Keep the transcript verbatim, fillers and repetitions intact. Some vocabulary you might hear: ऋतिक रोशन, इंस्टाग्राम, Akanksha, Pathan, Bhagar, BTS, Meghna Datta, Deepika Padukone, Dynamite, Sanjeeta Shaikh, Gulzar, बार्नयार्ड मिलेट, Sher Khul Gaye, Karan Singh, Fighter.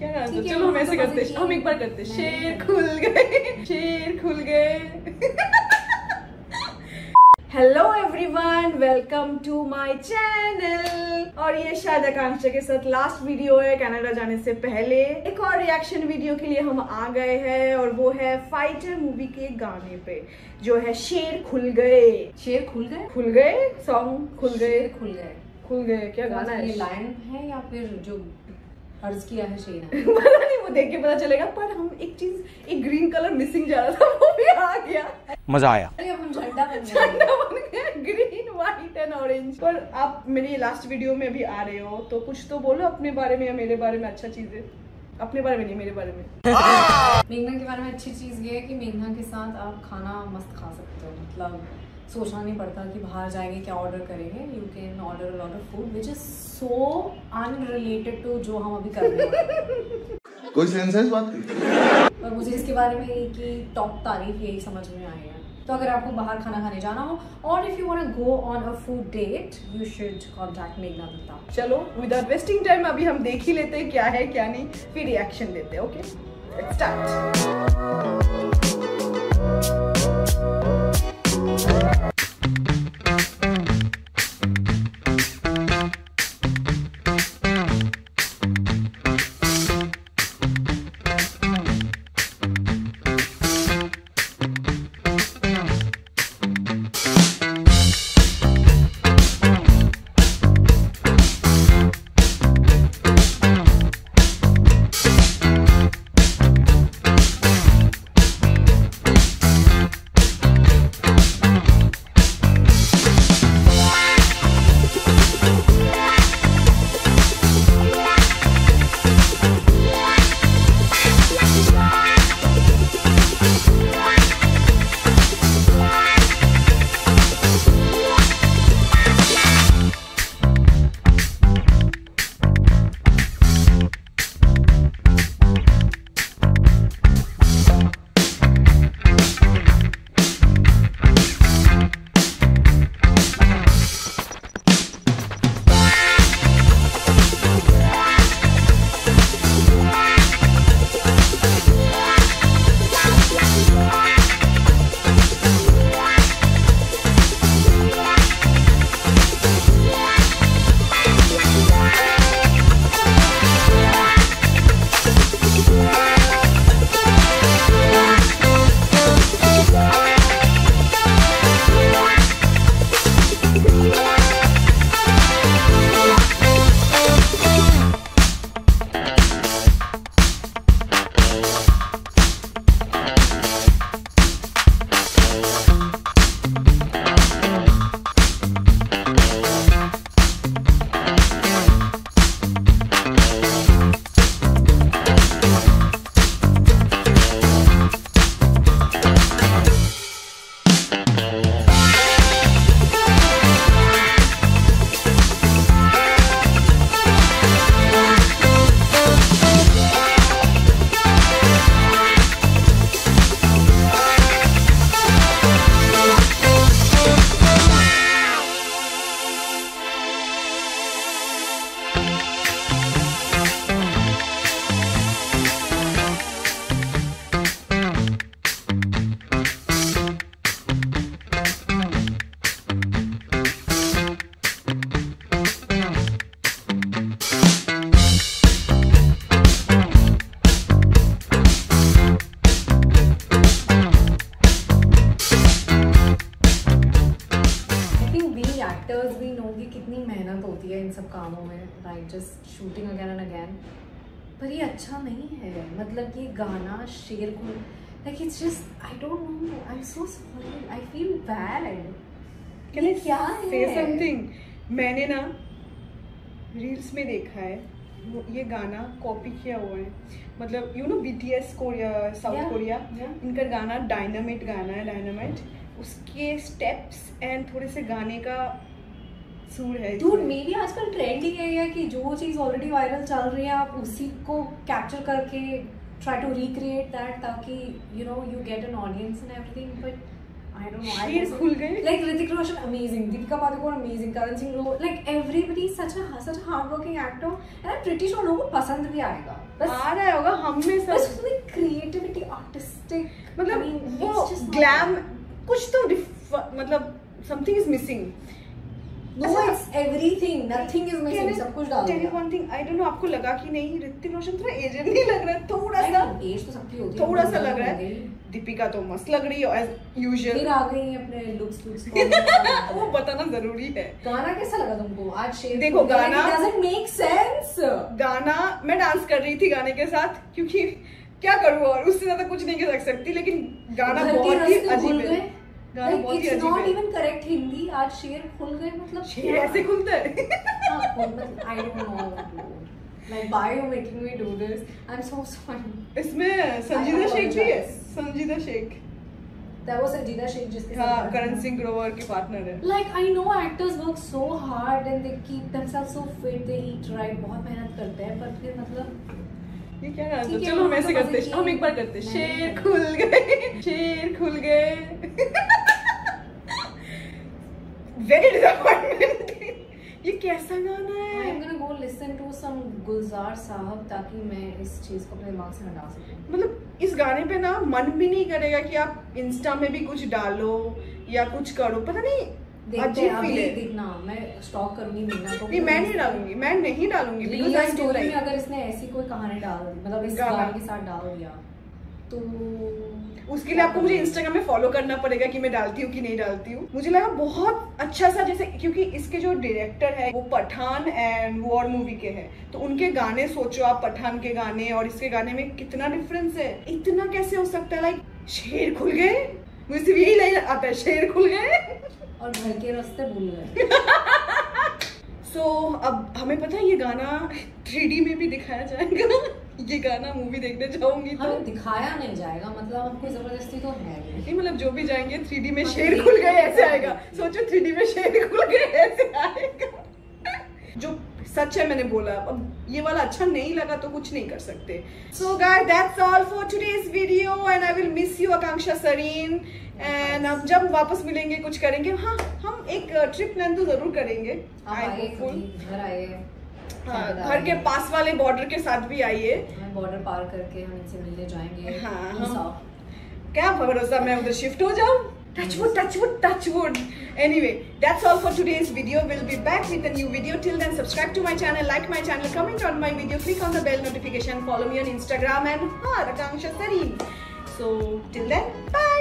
क्या नाम था? चलो हम ऐसे करते, हम एक बार करते, शेर खुल गए, शेर खुल गए। Hello everyone, welcome to my channel. और ये शायद आकांक्षा के साथ लास्ट वीडियो है कनाडा जाने से पहले। एक और रिएक्शन वीडियो के लिए हम आ गए हैं और वो है फाइटर मूवी के गाने पे, जो है शेर खुल गए। शेर खुल गए, खुल गए सॉन्ग, खुल गए, खुल गए, खुल गए। क्या गाना है? लाइन है या फिर जो अर्ज किया है शेर है? पता नहीं, वो देख के पता चलेगा। पर हम एक चीज, एक ग्रीन कलर मिसिंग जा रहा था, वो भी आ गया। मजा आया। झंडा बन गया, ग्रीन व्हाइट एंड ऑरेंज। पर आप मेरी लास्ट वीडियो में भी आ रहे हो तो कुछ तो बोलो अपने बारे में या मेरे बारे में। अच्छा चीजें अपने बारे में नहीं, मेरे बारे में। मेघना के बारे में अच्छी चीज ये है कि मेघना के साथ आप खाना मस्त खा सकते हो। मतलब सोचना नहीं पड़ता कि बाहर जाएंगे क्या ऑर्डर करेंगे। You can order lot of food which is so unrelated to जो हम अभी कर रहे हैं। कोई सेंस है इस बात की? और मुझे इसके बारे में कि टॉप तारीफ यही समझ में आई है। तो अगर आपको बाहर खाना खाने जाना हो और if you want to go on a food date, you should contact मेघना दत्ता। चलो विदाउट वेस्टिंग टाइम अभी हम देख ही लेते हैं क्या है क्या नहीं, फिर रिएक्शन देते हैं। Okay let's start. कामों में like just shooting again and again, पर ये अच्छा नहीं है। मतलब कि गाना शेर को like it's just I don't know, I am so sorry, I feel bad. Can I क्या से समथिंग? मैंने ना रील्स में देखा है ये गाना कॉपी किया हुआ है। मतलब you know BTS Korea, South Korea, इनका गाना डायनामाइट गाना है, डायनामाइट। उसके स्टेप्स एंड थोड़े से गाने का Dude, मेरी आजकल ट्रेंड ही है कि जो चीज़ ऑलरेडी वायरल चल रही है आप उसी को कैप्चर करके ट्राई टू रिक्रिएट दैट, ताकि you know you get an audience and everything. But I don't know. Sher Khul Gaye. Like Ritik Roshan, amazing. Deepika Padukone, amazing. Karan Singh, like everybody is such a such a hardworking actor, and I'm pretty sure लोगों को पसंद भी आएगा. बस आ रहा होगा हम में सब. बस उसमें creativity, artistic, मतलब वो glam, कुछ तो मतलब something is missing. No, it's everything. Nothing is missing. सब कुछ डाल दिया. Tell you one thing, I don't know आपको लगा कि नहीं ऋतिक रोशन थोड़ा एजेड नहीं लग रहा, थोड़ा सा एज तो सबकी होती है, थोड़ा सा लग रहा है. दीपिका तो मस्त लग रही है as usual. फिर आ गई अपने looks looks को वो बताना जरूरी है. गाना कैसा लगा तुमको आज शेर? देखो गाना doesn't make sense. गाना मैं डांस कर रही थी गाने के साथ, क्योंकि क्या करूँ और उससे ज्यादा कुछ नहीं कर सकती, लेकिन गाना बहुत ही अजीब है. It's not even correct Hindi. आज शेर खुल गए मतलब शेर ऐसे खुलता है. I don't know. Like why you making me do this? I'm so sorry. इसमें संजीता शेख भी है. संजीता शेख. That was संजीता शेख जिसके हाँ करण सिंह ग्रोवर के पार्टनर है. Like I know actors work so hard and they keep themselves so fit. They eat right. बहुत मेहनत करते हैं पर फिर मतलब ये क्या ना. चलो हम ऐसे करते हैं, हम एक बार करते हैं. शेर खुल गए, शेर खुल गए. Very disappointed. ये कैसा गाना है? I'm gonna go listen to some Gulzar साहब ताकि मैं इस चीज को अपने दिमाग से हटा सकूं. मतलब इस गाने पे ना मन भी नहीं करेगा कि आप इंस्टा में भी कुछ डालो या कुछ करो, पता नहीं. देखते हैं अभी, देखना मैं स्टॉक करूंगी मेघना को. नहीं मैं नहीं डालूंगी, मैं नहीं डालूंगी बिकॉज़ आई स्टोरी में अगर इसने ऐसी कोई कहानी डाल दी, मतलब इस गाने के साथ डाल दिया तो उसके लिए आपको मुझे इंस्टाग्राम में फॉलो करना पड़ेगा कि मैं डालती हूँ कि नहीं डालती हूँ. मुझे लगा बहुत अच्छा सा, जैसे क्योंकि इसके जो डायरेक्टर है वो पठान एंड वॉर मूवी के हैं, तो उनके गाने सोचो आप, पठान के गाने और इसके गाने में कितना डिफरेंस है. इतना कैसे हो सकता है? लाइक शेर खुल गए, मुझे सिर्फ यही लाइन आता है, शेर खुल गए और घर के रास्ते भूल गए. सो so, अब हमें पता है ये गाना थ्री डी में भी दिखाया जाएगा. ये गाना मूवी देखने जाऊंगी तो हमें दिखाया नहीं जाएगा, मतलब हमको जबरदस्ती तो है नहीं. मतलब जो भी जाएंगे थ्री डी में शेर खुल गए ऐसे आएगा. सोचो थ्री डी में शेर खुल गए ऐसे आएगा. जो सच है मैंने बोला. अब ये वाला अच्छा नहीं लगा तो कुछ नहीं कर सकते. So guys that's all for today's video and I will miss you Akanksha Sareen. And अब जब वापस मिलेंगे कुछ करेंगे. हाँ हम एक ट्रिप प्लान तो जरूर करेंगे. हाँ, घर के पास वाले बॉर्डर के साथ भी आइए. बॉर्डर पार करके हम इनसे मिलने जाएंगे. हाँ, हाँ. क्या भरोसा मैं उधर शिफ्ट हो जाऊं. Touchwood touchwood touchwood. Anyway that's all for today's video. Will be back with a new video. Till then subscribe to my channel, like my channel, comment on my video, click on the bell notification, follow me on इंस्टाग्राम and हाँ Akanksha Sareen. So till then bye.